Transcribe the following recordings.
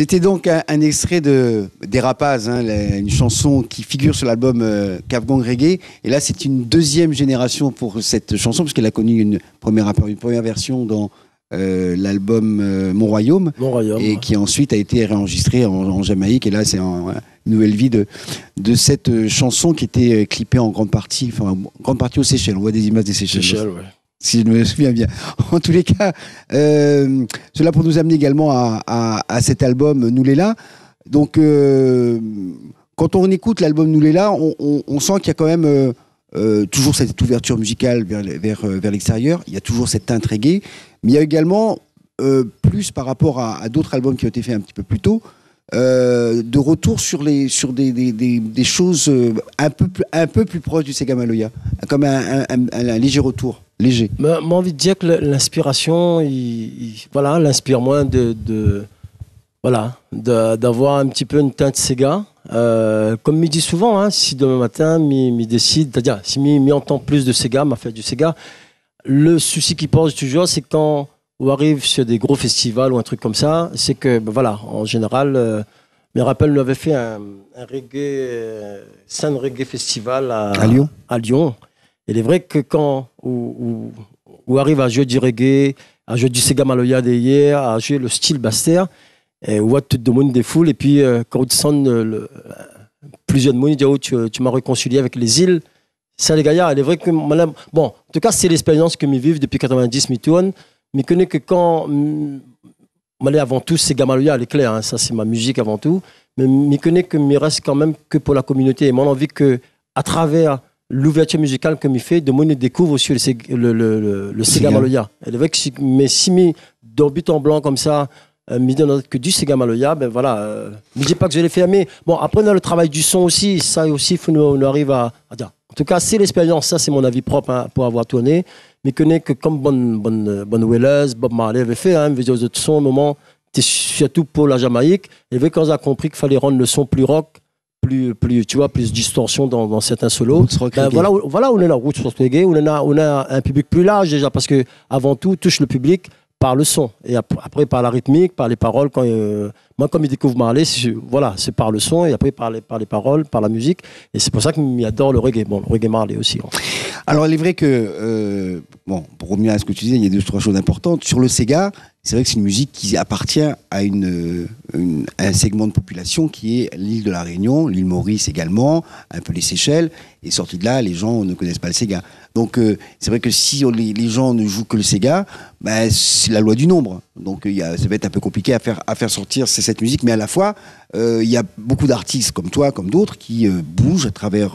C'était donc un extrait de des Rapaces, hein, une chanson qui figure sur l'album Kafgang Reggae. Et là, c'est une deuxième génération pour cette chanson, parce qu'elle a connu une première version dans l'album Mon Royaume, et qui ensuite a été réenregistrée en Jamaïque. Et là, c'est une nouvelle vie de cette chanson qui était clippée en grande partie aux Seychelles. On voit des images des Seychelles. Ouais. Si je me souviens bien. En tous les cas, cela pour nous amener également à cet album Nou Lé La. Donc, quand on écoute l'album Nou Lé La, on sent qu'il y a quand même toujours cette ouverture musicale vers l'extérieur. Il y a toujours cette teinte reggae. Mais il y a également, plus par rapport à d'autres albums qui ont été faits un petit peu plus tôt, de retour sur des choses un peu plus proches du Séga Maloya, comme un léger retour. Léger. Moi, j'ai envie de dire que l'inspiration, voilà, l'inspire moins d'avoir un petit peu une teinte Séga. Comme me dit souvent, hein, si demain matin, m'y décide, c'est-à-dire si m'y entend plus de Séga, m'a fait du Séga, le souci qui pose toujours, c'est quand on arrive sur des gros festivals ou un truc comme ça, c'est que, ben voilà, en général, je me rappelle, on avait fait un reggae, San Reggae Festival à Lyon. Et il est vrai que quand on arrive à jouer du reggae, à jouer du Séga Maloya d'hier, à jouer le style Baster, on voit tout le monde des foules. Et puis, quand on sonne plusieurs de monde, disent, oh, tu m'as réconcilié avec les îles. Ça, les gars, il est vrai que. Bon, en tout cas, c'est l'expérience que je vis depuis 90, je tourne. Mais je connais que quand. Malais avant tout, Séga Maloya, elle est claire, hein, ça c'est ma musique avant tout. Mais je connais que je reste quand même que pour la communauté. Et moi, j'ai envie qu'à travers l'ouverture musicale que m'y fait, de moi, découvre aussi le Séga Maloya. Et le vrai que si d'orbite en blanc comme ça, m'y donne que du Séga Maloya, ben voilà, je ne dis pas que je l'ai fait, mais bon, après, on a le travail du son aussi, ça aussi, faut on arrive à dire. En tout cas, c'est l'expérience, ça c'est mon avis propre, hein, pour avoir tourné, mais connais que comme bonne Wellers, Bob Marley avait fait, hein, une vidéo de son, au moment, surtout pour la Jamaïque, et quand on a compris qu'il fallait rendre le son plus rock, plus tu vois, plus distorsion dans certains solos. Voilà, on est là, route rock reggae, on a un public plus large déjà, parce que avant tout, touche le public par le son, et après par la rythmique, par les paroles. Quand, moi, comme il découvre Marley, voilà, c'est par le son, et après par les paroles, par la musique, et c'est pour ça qu'il adore le reggae, bon, le reggae Marley aussi. Hein. Alors, il est vrai que, bon, pour revenir à ce que tu disais, il y a deux, trois choses importantes. Sur le Séga, c'est vrai que c'est une musique qui appartient à un segment de population qui est l'île de la Réunion, l'île Maurice également, un peu les Seychelles, et sorti de là, les gens ne connaissent pas le Séga. Donc, c'est vrai que si les gens ne jouent que le Séga, ben, c'est la loi du nombre. Donc, ça va être un peu compliqué à faire sortir cette musique. Mais à la fois, il y a beaucoup d'artistes comme toi, comme d'autres, qui bougent à travers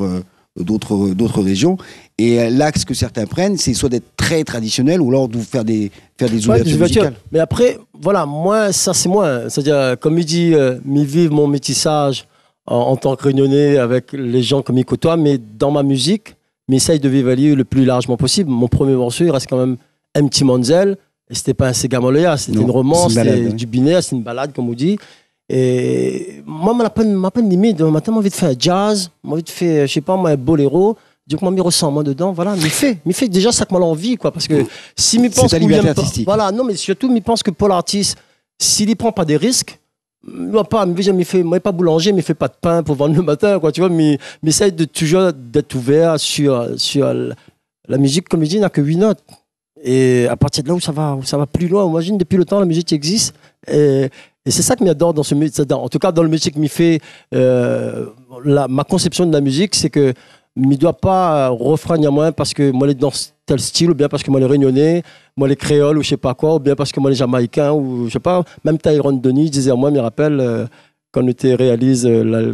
d'autres régions. Et l'axe que certains prennent, c'est soit d'être très traditionnel, ou alors de faire des ouvertures musicales. Mais après, voilà, moi, ça c'est moi. Hein. C'est-à-dire, comme il dit, vivre mon métissage en tant que Réunionnais avec les gens comme il côtoie, mais dans ma musique, j'essaye de vivre le plus largement possible. Mon premier morceau, il reste quand même un petit Manzel, et c'était pas un Séga Maloya, c'était une romance, c'était du binaire, c'est une balade, comme on dit. Et moi, ma peine limite, maintenant, j'ai envie de faire jazz, j'ai envie de faire, je sais pas, moi, un boléro. Donc, moi, m'y ressens, moi, dedans, voilà, m'y fait déjà ça que moi, l'envie, quoi, parce que si m'y pense. C'est ta liberté artistique. Voilà, non, mais surtout, m'y pense que pour l'artiste, s'il y prend pas des risques, moi, m'y pas boulanger, m'y fait pas de pain pour vendre le matin, quoi, tu vois, mais essaye de toujours d'être ouvert sur la musique, comme je dis, n'a que 8 notes. Et à partir de là où ça va plus loin, on imagine depuis le temps la musique existe. Et c'est ça que j'adore dans ce métier. En tout cas, dans le métier que m'y fait, ma conception de la musique, c'est que m'y doit pas refrain à moi parce que moi, les dans tel style, ou bien parce que moi, les réunionnais, moi, les créoles, ou je sais pas quoi, ou bien parce que moi, les jamaïcains, ou je sais pas. Même Tyrone Denis disait à moi, il me rappelle, quand on était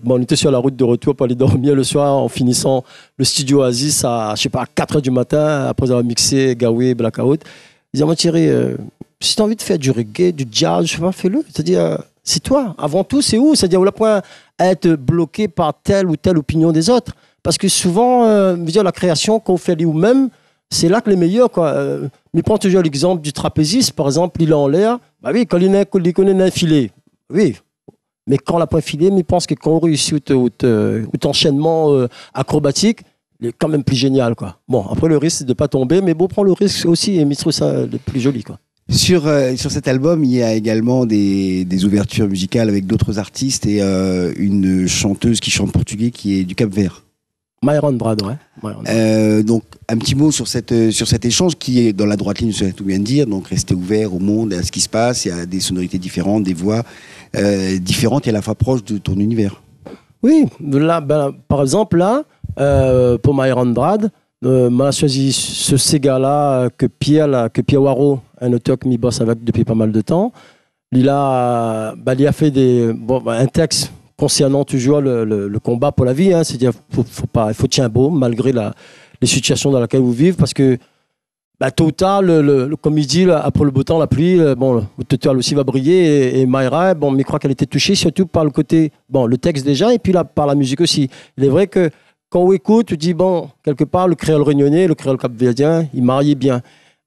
on était sur la route de retour pour aller dormir le soir en finissant le studio Oasis à, je sais pas, à 4 h du matin, après avoir mixé Gawé, Blackout. Ils disaient, moi Thierry, si tu as envie de faire du reggae, du jazz, je sais pas, fais-le. C'est-à-dire, c'est toi. Avant tout, c'est où? C'est-à-dire, on n'a pas à être bloqué par telle ou telle opinion des autres. Parce que souvent, la création qu'on fait nous-mêmes, c'est là que les meilleurs, quoi. Mais prends toujours l'exemple du trapéziste, par exemple, il est en l'air. Bah oui, quand il connaît un filet. Oui. Mais quand la pointe filée, mais pense que quand on réussit ou enchaînement acrobatique, il est quand même plus génial, quoi. Bon, après le risque c'est de pas tomber, mais bon, prends le risque aussi et m'y trouve ça le plus joli, quoi. Sur cet album, il y a également des ouvertures musicales avec d'autres artistes et une chanteuse qui chante portugais qui est du Cap-Vert. Mayra Andrade, ouais. Donc, un petit mot sur cet échange qui est dans la droite ligne, c'est tout bien de dire. Donc, rester ouvert au monde, à ce qui se passe, et à des sonorités différentes, des voix différentes et à la fois proches de ton univers. Oui, là, ben, par exemple, là, pour Mayra Andrade, on a choisi ce Séga-là que Pierre Waro, un auteur qui m'y bosse avec depuis pas mal de temps. Il a fait un texte concernant toujours le combat pour la vie. Hein, c'est-à-dire il faut tenir bon malgré les situations dans lesquelles vous vivez. Parce que, tôt ou tard, comme il dit, après le beau temps, la pluie, le total aussi va briller. Et Mayra, mais je crois qu'elle était touchée surtout par le côté, le texte déjà, et puis là, par la musique aussi. Il est vrai que, quand on écoute, tu dis, quelque part, le créole réunionnais, le créole capverdien, il mariait bien.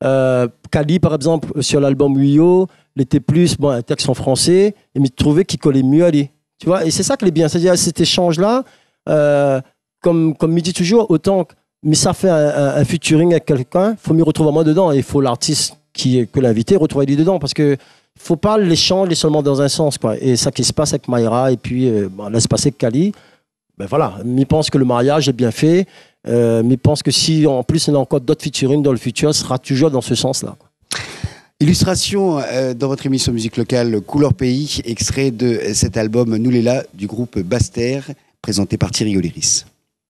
Kali, par exemple, sur l'album Uyo, l'était plus, un texte en français, mais je trouvais qu'il collait mieux à lui. Tu vois, et c'est ça qui est bien. C'est-à-dire, cet échange-là, comme il dit toujours, autant que ça fait un featuring avec quelqu'un, il faut m'y retrouver moi dedans. Il faut l'artiste que l'invité retrouver lui dedans. Parce que faut pas l'échanger seulement dans un sens, quoi. Et ça qui se passe avec Mayra, et puis là, se passe avec Kali. Voilà, je pense que le mariage est bien fait, mais je pense que si en plus il y a encore d'autres featuring dans le futur, ce sera toujours dans ce sens-là. Illustration dans votre émission musique locale Couleur Pays, extrait de cet album Nou Lé La du groupe Baster, présenté par Thierry Gauliris.